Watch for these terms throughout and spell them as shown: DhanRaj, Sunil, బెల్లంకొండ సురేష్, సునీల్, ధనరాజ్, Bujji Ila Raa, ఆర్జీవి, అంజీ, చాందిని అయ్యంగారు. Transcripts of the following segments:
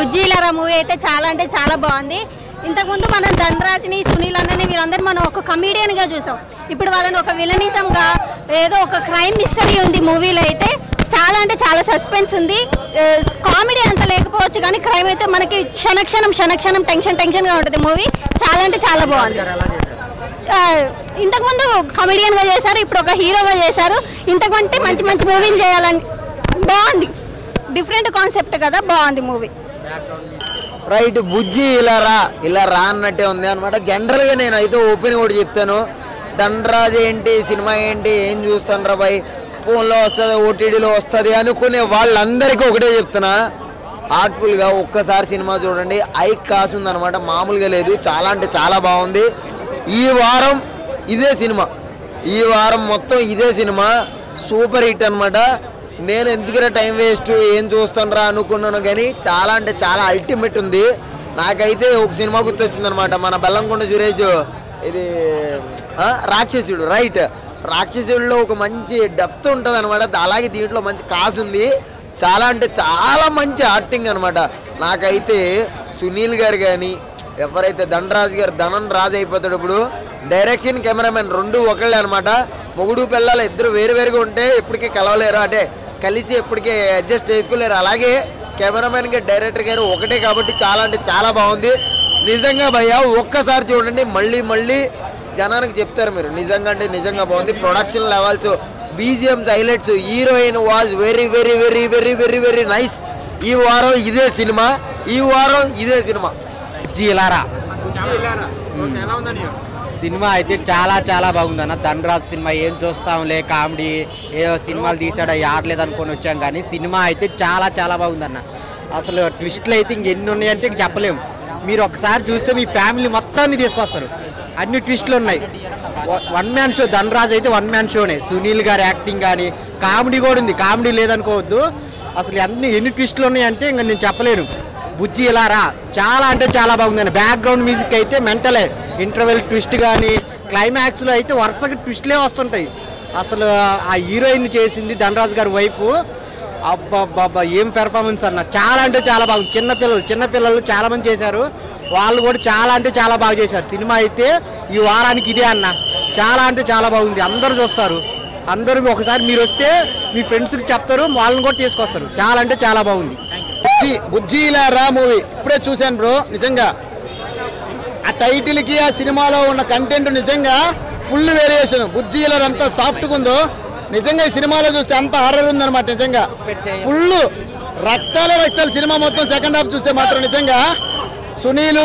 బుజ్జి ఇలా రా మూవీ అయితే చాలా అంటే చాలా బాగుంది. ఇంతకుముందు మనం ధనరాజ్ని సునీల్ అన్నని వీళ్ళందరూ మనం ఒక కమీడియన్గా చూసాం. ఇప్పుడు వాళ్ళని ఒక విలనిజంగా ఏదో ఒక క్రైమ్ మిస్టరీ ఉంది మూవీలో. అయితే చాలా అంటే చాలా సస్పెన్స్ ఉంది, కామెడీ అంత లేకపోవచ్చు కానీ క్రైమ్ అయితే మనకి క్షణక్షణం టెన్షన్గా ఉంటుంది. మూవీ చాలా అంటే చాలా బాగుంది. ఇంతకుముందు కమెడియన్గా చేశారు, ఇప్పుడు ఒక హీరోగా చేశారు. ఇంతకంటే మంచి మంచి మూవీలు చేయాలని బాగుంది, డిఫరెంట్ కాన్సెప్ట్ కదా, బాగుంది మూవీ. రైట్, బుజ్జి ఇలా రా అన్నట్టే ఉంది అనమాట. జనరల్గా నేనైతే ఓపెన్ కూడా చెప్తాను, ధనరాజ్ ఏంటి సినిమా ఏంటి ఏం చూస్తాను రా బాయ్, ఫోన్లో వస్తుంది ఓటీడీలో వస్తుంది అనుకునే వాళ్ళందరికీ ఒకటే చెప్తున్నా, ఆర్ట్ఫుల్గా ఒక్కసారి సినిమా చూడండి. ఐ కాసుంది అనమాట, మామూలుగా లేదు, చాలా అంటే చాలా బాగుంది. ఈ వారం మొత్తం ఇదే సినిమా సూపర్ హిట్ అనమాట. నేను ఎందుకురా టైం వేస్ట్ ఏం చూస్తాను రా అనుకున్నాను, కానీ చాలా అంటే చాలా అల్టిమేట్ ఉంది. నాకైతే ఒక సినిమా గుర్తొచ్చిందనమాట, మన బెల్లంకొండ సురేష్ ఇది రాక్షసుడు. రైట్, రాక్షసుడిలో ఒక మంచి డెప్త్ ఉంటుంది అనమాట, అలాగే దీంట్లో మంచి కాస్ ఉంది. చాలా అంటే చాలా మంచి యాక్టింగ్ అనమాట. నాకైతే సునీల్ గారు కానీ ఎవరైతే ధనరాజ్ గారు ధనరాజ్ అయిపోతాడు. ఇప్పుడు డైరెక్షన్ కెమెరామెన్ రెండు ఒకళ్ళే అనమాట. మొగుడు పిల్లలు ఇద్దరు వేరువేరుగా ఉంటే ఎప్పటికీ కలవలేరు, అంటే కలిసి ఎప్పటికీ అడ్జస్ట్ చేసుకోలేరు. అలాగే కెమెరామెన్ గారు డైరెక్టర్ గారు ఒకటే కాబట్టి చాలా అంటే చాలా బాగుంది. నిజంగా భయ్యా ఒక్కసారి చూడండి, మళ్ళీ మళ్ళీ జనానికి చెప్తారు మీరు. నిజంగా అంటే నిజంగా బాగుంది. Production levels, BGMs, highlights, heroine was very very very very very very nice. ఈ వారం ఇదే సినిమా సినిమా అయితే చాలా చాలా బాగుంది అన్న. ధనరాజ్ సినిమా ఏం చూస్తాంలే, కామెడీ ఏదో సినిమాలు తీసాడా ఆడలేదు అనుకొని వచ్చాం, కానీ సినిమా అయితే చాలా చాలా బాగుందన్న. అసలు ట్విస్ట్లు అయితే ఇంకెన్ని ఉన్నాయంటే ఇంక చెప్పలేము. మీరు ఒకసారి చూస్తే మీ ఫ్యామిలీ మొత్తాన్ని తీసుకొస్తారు, అన్ని ట్విస్ట్లు ఉన్నాయి. వన్ మ్యాన్ షో, ధనరాజ్ అయితే వన్ మ్యాన్ షోనే. సునీల్ గారి యాక్టింగ్ కానీ, కామెడీ కూడా ఉంది, కామెడీ లేదనుకోవద్దు. అసలు ఎన్ని ట్విస్ట్లు ఉన్నాయంటే ఇంక నేను చెప్పలేను. బుజ్జి ఇలా రా చాలా అంటే చాలా బాగుందండి. బ్యాక్గ్రౌండ్ మ్యూజిక్ అయితే మెంటలే, ఇంటర్వెల్ ట్విస్ట్ కానీ క్లైమాక్స్లో అయితే వరుసగా ట్విస్ట్లే వస్తుంటాయి. అసలు ఆ హీరోయిన్ చేసింది ధనరాజ్ గారి వైఫ్, అబ్బా ఏం పెర్ఫార్మెన్స్ అన్న, చాలా అంటే చాలా బాగుంది. చిన్నపిల్లలు చాలామంది చేశారు, వాళ్ళు కూడా చాలా అంటే చాలా బాగా చేశారు. సినిమా అయితే ఈ వారానికి ఇదే అన్న, చాలా అంటే చాలా బాగుంది. అందరూ చూస్తారు, అందరూ ఒకసారి మీరు వస్తే మీ ఫ్రెండ్స్కి చెప్తారు, వాళ్ళని కూడా తీసుకొస్తారు. చాలా అంటే చాలా బాగుంది. బుజ్జి ఇలా రా మూవీ ఇప్పుడే చూశాను బ్రో. నిజంగా ఆ టైటిల్కి ఆ సినిమాలో ఉన్న కంటెంట్ నిజంగా ఫుల్ వేరియేషన్. బుజ్జి ఇలా అంత సాఫ్ట్గా ఉందో నిజంగా ఈ సినిమాలో చూస్తే అంత హర్రర్ ఉందన్నమాట. నిజంగా ఫుల్ రక్తాలు సినిమా మొత్తం సెకండ్ హాఫ్ చూస్తే మాత్రం నిజంగా సునీలు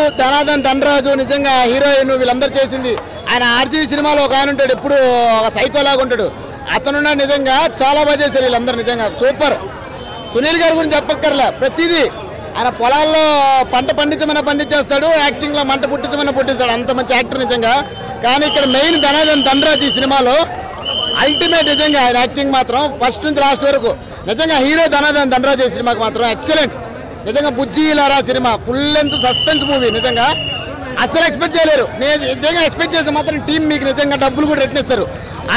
ధనరాజు నిజంగా హీరోయిన్ వీళ్ళందరూ చేసింది. ఆయన ఆర్జీవి సినిమాలో ఒక ఆయన ఉంటాడు, ఎప్పుడు సైకోలాగా ఉంటాడు, అతనున్న నిజంగా చాలా బాగా చేశారు వీళ్ళందరూ. నిజంగా సూపర్. సునీల్ గారి గురించి చెప్పక్కర్లే, ప్రతిదీ ఆయన పొలాల్లో పంట పండించమని పండించేస్తాడు, యాక్టింగ్లో మంట పుట్టించమని పుట్టిస్తాడు, అంత మంచి యాక్టర్ నిజంగా. కానీ ఇక్కడ మెయిన్ ధనరాజ్ ఈ సినిమాలో అల్టిమేట్. నిజంగా ఆయన యాక్టింగ్ మాత్రం ఫస్ట్ నుంచి లాస్ట్ వరకు నిజంగా హీరో ధనరాజ్ ఈ సినిమాకి మాత్రం ఎక్సలెంట్. నిజంగా Bujji Ila Raa cinema full length suspense movie. నిజంగా అస్సలు ఎక్స్పెక్ట్ చేయలేరు. నేను నిజంగా ఎక్స్పెక్ట్ చేస్తే మాత్రం టీం మీకు నిజంగా డబ్బులు కూడా రెట్టిస్తారు,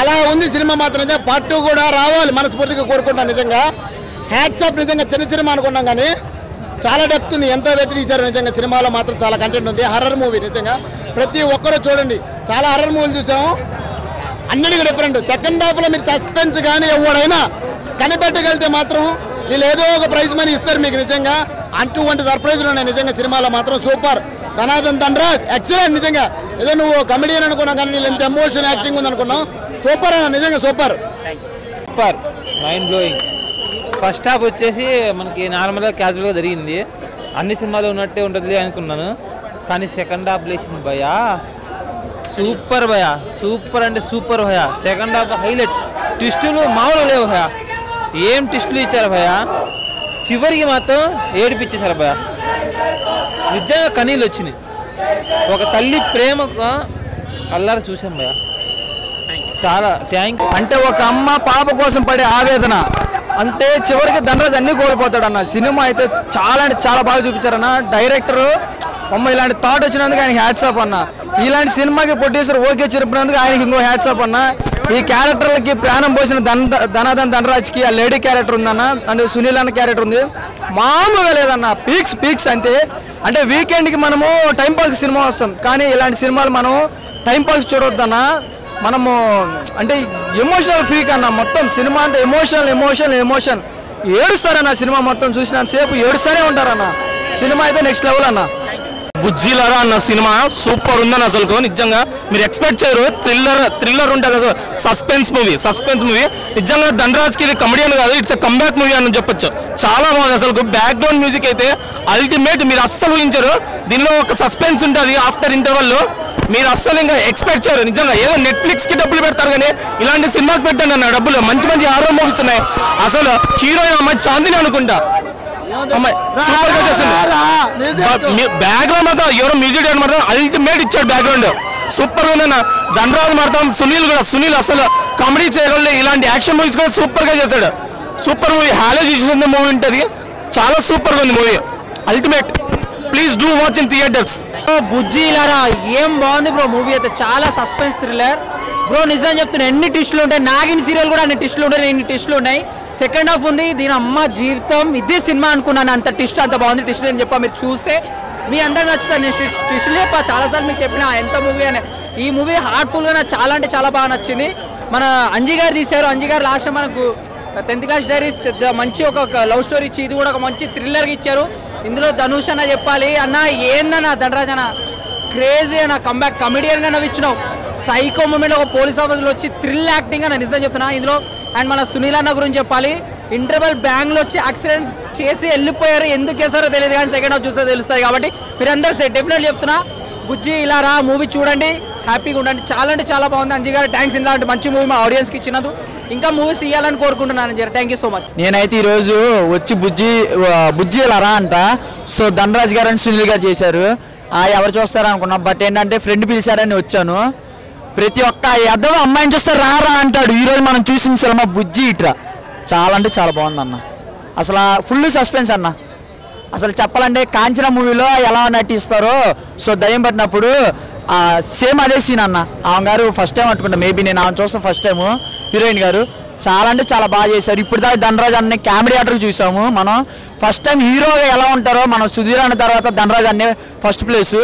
అలా ఉంది సినిమా మాత్రం. పార్ట్ 2 కూడా రావాలి మనస్ఫూర్తిగా కోరుకుంటాను. నిజంగా హ్యాట్స్ ఆఫ్. నిజంగా చిన్న సినిమా అనుకున్నాం కానీ చాలా డెప్త్ ఉంది, ఎంతో పెట్టి తీశారు. నిజంగా సినిమాలో మాత్రం చాలా కంటెంట్ ఉంది. హర్రర్ మూవీ నిజంగా ప్రతి ఒక్కరూ చూడండి. చాలా హర్రర్ మూవీలు చూసాము, అన్నిటికీ డిఫరెంట్. సెకండ్ హాఫ్లో మీరు సస్పెన్స్ కానీ ఎవడైనా కనిపెట్టగలితే మాత్రం వీళ్ళు ఏదో ఒక ప్రైజ్ మనీ ఇస్తారు మీకు. నిజంగా అటువంటి సర్ప్రైజ్లు ఉన్నాయి నిజంగా సినిమాలో మాత్రం. Super ధనరాజ్ excellent. నిజంగా ఏదో నువ్వు కమెడియన్ అనుకున్నావు కానీ వీళ్ళు ఎంత ఎమోషన్ యాక్టింగ్ ఉంది అనుకున్నావు. సూపర్ అన్న, నిజంగా super super mind blowing. First half వచ్చేసి మనకి నార్మల్గా క్యాజువల్గా జరిగింది, అన్ని సినిమాలు ఉన్నట్టే ఉంటుంది అనుకున్నాను, కానీ సెకండ్ హాఫ్ లేచింది భయ్యా. సూపర్ భయ్యా. సెకండ్ హాఫ్ హైలైట్, ట్విస్టులు మామూలు లేవు భయ్యా. ఏం ట్విస్టులు ఇచ్చారు భయ్యా, చివరికి మాత్రం ఏడిపించేశారు భయ్యా. నిజంగా కన్నీళ్ళు వచ్చినాయి, ఒక తల్లి ప్రేమ కళ్ళారు చూసాం భయ్యా. చాలా థ్యాంక్ యూ. అంటే ఒక అమ్మ పాప కోసం పడే ఆవేదన, అంటే చివరికి ధనరాజ్ అన్నీ కోల్పోతాడు అన్న. సినిమా అయితే చాలా అంటే చాలా బాగా చూపించారన్న. డైరెక్టర్ అమ్మ ఇలాంటి థాట్ వచ్చినందుకు ఆయనకి హ్యాట్సాప్ అన్న. ఇలాంటి సినిమాకి ప్రొడ్యూసర్ ఓకే చెప్పినందుకు ఆయనకి ఇంకో హ్యాట్సాప్ అన్న. क्यारेक्टर की प्राणम पोषण धनाधन धनराज की आ लेडी क्यारेक्टर अंत सुनील क्यारेक्टर मामूलुगा लेदन्न पीक्स पीक्स अंते अंटे वीकेंड की मनमु टाइम पास सिनेमा वस्तां कानी इलांटि सिनेमालु मनम टाइम पास चूडोद्दन्न मनमु अंटे एमोशनल फीक अन्न मोत्तं सिनेमा अंटे एमोशनल एमोशन एमोशन एडुस्तारन्न सिनेमा मोत्तं चूसिनंत सेपु एडुस्ताने उंटारन्न सिनेमा अयिते नेक्स्ट लेवल अन्न बुज्जी इला रा అన్న సినిమా సూపర్ ఉందన్న అసలుకు నిజంగా మీరు ఎక్స్‌పెక్ట్ చేయరు థ్రిల్లర్ థ్రిల్లర్ ఉంటది అసలు సస్పెన్స్ మూవీ నిజంగా ధనరాజ్ కి ఇది కామెడియన్ కాదు ఇట్స్ ఎ కంబ్యాక్ మూవీ అని చెప్పొచ్చు చాలా బాగుంది అసలుకు బ్యాక్ గ్రౌండ్ మ్యూజిక్ అయితే అల్టిమేట్ మీరు అస్సలు ఊహించరు దీనిలో ఒక సస్పెన్స్ ఉంటది ఆఫ్టర్ ఇంటర్వల్ లో మీరు అస్సలు ఇంకా ఎక్స్‌పెక్ట్ చేయరు నిజంగా ఏదో నెట్‌ఫ్లిక్స్ కి డబ్బులు పెడతారు కానీ ఇలాంటి సినిమాకి పెట్టండి అన్న డబ్బులు మంచి మంచి హారర్ మూవీస్ ఉన్నాయి అసలు హీరోయిన్ అమ్మాయి చాందిని అనుకుంటా बैकग्राउंड एवरो म्यूजिक अल्टिमेट इच्छा बैकग्राउंड सूपर धनराज मार्ता सुनील असल कॉमेडी चेयर इलांट एक्शन मूवीज सूपर ऐसा सूपर मूवी हाल मूवी उंटदी चाला super movie ultimate please do watch in theatres Bujji Ila Raa एम बागुंदी ब्रो मूवी अयिते चाला सस्पेंस थ्रिलर ब्रो निजं चेप्तुन्ना एन्नी ट्विस्ट्लु उंटायि नागिन सीरियल कूडा अन्नी ट्विस्ट्लु उंटायि एन्नी ट्विस्ट्लु उंटायि सेकंड हाफ उंदी दीन अम्मा जीवितम इदे सिनेमा अनुकुन्नानु अंत टिस्ट अंत बागुंदी टिस्ट अनि चेप्पा మీరు చూస్తే మీ అందరికి నచ్చుతుంది టిస్ట్ లేప చాలా సార్లు మీకు చెప్పినా ఎంత మూవీ అనే ఈ మూవీ హార్ట్ఫుల్ గా నాకు చాలా అంటే చాలా బాగా నచ్చింది మన అంజీ గారు తీశారు అంజీ గారు లాస్ట్ మనకు 10th క్లాస్ డైరీస్ మంచి ఒక లవ్ స్టోరీ ఇచ్చి ఇది కూడా ఒక మంచి థ్రిల్లర్ గా ఇచ్చారు ఇందులో ధనుష్ అన్న చెప్పాలి అన్న ఏందన్న ధనరాజ్ అన్న క్రేజీ అన్న కంబ్యాక్ కామెడియన్ గా నవ్వించినావు సైకో మూమెంట్ ఒక పోలీస్ ఆఫీసర్ వచ్చి థ్రిల్ యాక్టింగ్ అని నిజం చెప్తున్నా ఇందులో అండ్ మన సునీల్ అన్న గురించి చెప్పాలి ఇంటర్వల్ బ్యాంగ్ లో వచ్చి యాక్సిడెంట్ చేసి వెళ్ళిపోయారు ఎందుకు చేశారో తెలియదు కానీ సెకండ్ హాఫ్ చూస్తే తెలుస్తుంది కాబట్టి మీరందరూ డెఫినెట్లీ చెప్తున్నా బుజ్జి ఇలా రా మూవీ చూడండి హ్యాపీగా ఉండండి చాలా అంటే చాలా బాగుంది అంజీ గారు థాంక్స్ ఇలాంటి మంచి మూవీ మా ఆడియన్స్ కి ఇచ్చినందుకు ఇంకా మూవీస్ ఇవ్వాలని కోరుకుంటున్నాను థాంక్యూ సో మచ్ నేనైతే ఈ రోజు వచ్చి బుజ్జి ఇలా రా అంట సో ధనరాజ్ గారు అండ్ సునీల్ గారు చేశారు ఎవరు చూస్తారా అనుకున్నా బట్ ఏంటంటే ఫ్రెండ్ పిలిచారని వచ్చాను ప్రతి ఒక్క ఎదవ అమ్మాయిని చూస్తే రా రా అంటాడు ఈ రోజు మనం చూసిన సినిమా బుజ్జి ఇట్రా చాలా అంటే చాలా బాగుంది అన్న అసలు ఫుల్ సస్పెన్స్ అన్న అసలు చెప్పాలంటే కాంచన మూవీలో ఎలా నటిస్తారో సో దయ్యం పట్టినప్పుడు సేమ్ అదే సీన్ అన్న ఆమె గారు ఫస్ట్ టైం అనుకుంటా మేబీ నేను ఆమె చూస్తాను ఫస్ట్ టైం హీరోయిన్ గారు చాలా అంటే చాలా బాగా చేశారు ఇప్పుడు దాకా ధనరాజ్ అన్న కామెడీ యాక్టర్ చూసాము మనం ఫస్ట్ టైం హీరోగా ఎలా ఉంటారో మనం సుధీర్ అన్న తర్వాత ధనరాజ్ అన్నే ఫస్ట్ ప్లేస్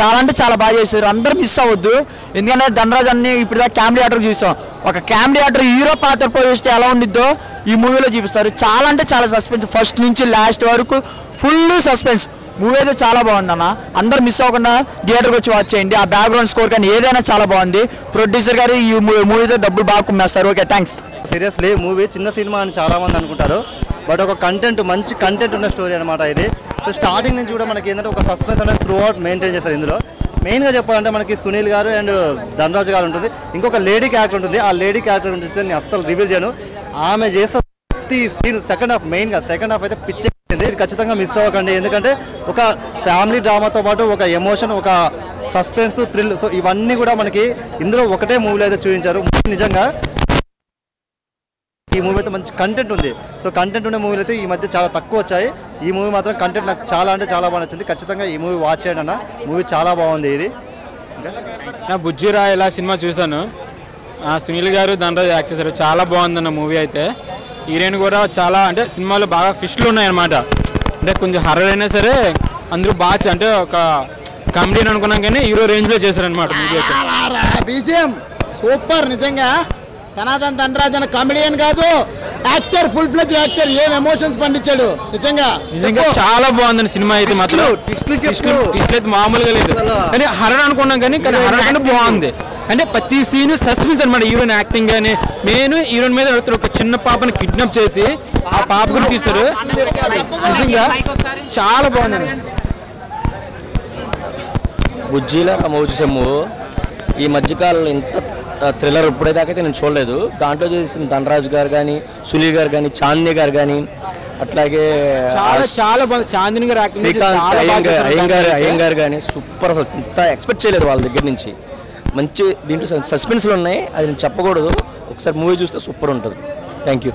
చాలా అంటే చాలా బాగా చేశారు అందరూ మిస్ అవ్వద్దు ఎందుకంటే ధనరాజ్ అన్ని ఇప్పుడు దాకా కామెడీ యాక్టర్ చూసాం ఒక కామెడీ యాక్టర్ హీరో పాత్ర పోషిస్తే ఎలా ఉండిద్దో ఈ మూవీలో చూపిస్తారు చాలా అంటే చాలా సస్పెన్స్ ఫస్ట్ నుంచి లాస్ట్ వరకు ఫుల్ సస్పెన్స్ మూవీ అయితే చాలా బాగుందన్న అందరు మిస్ అవ్వకుండా థియేటర్కి వచ్చి వాచ్ చేయండి ఆ బ్యాక్గ్రౌండ్ స్కోర్ కానీ ఏదైనా చాలా బాగుంది ప్రొడ్యూసర్ గారు ఈ మూవీతో డబ్బులు బాగా కుమ్మేస్తారు ఓకే థ్యాంక్స్ సీరియస్లీ మూవీ చిన్న సినిమా అని చాలామంది అనుకుంటారు బట్ ఒక కంటెంట్ మంచి కంటెంట్ ఉన్న స్టోరీ అనమాట ఇది సో స్టార్టింగ్ నుంచి కూడా మనకి ఏంటంటే ఒక సస్పెన్స్ అనేది త్రూ అవుట్ మెయింటైన్ చేస్తారు ఇందులో మెయిన్గా చెప్పాలంటే మనకి సునీల్ గారు అండ్ ధనరాజ్ గారు ఉంటుంది ఇంకొక లేడీ క్యారెక్టర్ ఉంటుంది ఆ లేడీ క్యారెక్టర్ గురించి నేను అస్సలు రివీల్ చేయను ఆమె చేసే ప్రతి సీన్ సెకండ్ హాఫ్ అయితే పిచ్చి ఇది ఖచ్చితంగా మిస్ అవ్వకండి ఎందుకంటే ఒక ఫ్యామిలీ డ్రామాతో పాటు ఒక ఎమోషన్ ఒక సస్పెన్స్ థ్రిల్ సో ఇవన్నీ కూడా మనకి ఇందులో ఒకటే మూవీలో అయితే చూపించారు నిజంగా ఈ మూవీ అయితే మంచి కంటెంట్ ఉంది సో కంటెంట్ ఉండే మూవీలు అయితే ఈ మధ్య చాలా తక్కువ వచ్చాయి ఈ మూవీ మాత్రం కంటెంట్ నాకు చాలా అంటే చాలా బాగా నచ్చింది ఖచ్చితంగా ఈ మూవీ వాచ్ చేయండి అన్న మూవీ చాలా బాగుంది ఇది నా బుజ్జి రా ఇలా సినిమా చూశాను సునీల్ గారు ధనరాజ్ యాక్ట్ చేశారు చాలా బాగుందన్న మూవీ అయితే హీరోయిన్ కూడా చాలా అంటే సినిమాలో బాగా ఫిష్లు ఉన్నాయన్నమాట అంటే కొంచెం హర్రర్ అయినా సరే అందరూ బాగా అంటే ఒక కామెడీ అనుకున్నాం కానీ హీరో రేంజ్లో చేశారనమాట మూవీ అయితే బీజిఎం సూపర్ నిజంగా ధనాధన్ ధనరాజ్ అన్న కామెడియన్ కాదు యాక్టర్ ఫుల్ ఫ్లెజ్ యాక్టర్ ఏం ఎమోషన్స్ పండించాడు నిజంగా నిజంగా చాలా బాగుంది సినిమా అయితే మాత్రం టిస్ట్ మామూలుగా లేదు కానీ హర్రర్ అనుకున్నాం కానీ హర్రర్ అంటే బాగుంది అంటే ప్రతి సీన్ సస్పెన్స్ అనమాట హీరోయిన్ యాక్టింగ్ గానీ నేను హీరోయిన్ మీద ఒక చిన్న పాపని కిడ్నాప్ చేసి ఆ పాప కూడా తీస్తారు నిజంగా చాలా బాగుందండి బుజ్జి ఇలా రా చూసాము ఈ మధ్యకాలంలో ఇంత థ్రిల్లర్ ఇప్పుడేదాకైతే నేను చూడలేదు దాంట్లో చేసిన ధనరాజ్ గారు కానీ సునీల్ గారు కానీ చాందిని గారు కానీ అట్లాగే చాందిని గారు అయ్యంగారు కానీ సూపర్ ఇంత ఎక్స్పెక్ట్ చేయలేదు వాళ్ళ దగ్గర నుంచి మంచి దీంట్లో సస్పెన్స్లు ఉన్నాయి అది నేను చెప్పకూడదు ఒకసారి మూవీ చూస్తే సూపర్ ఉంటుంది థ్యాంక్ యూ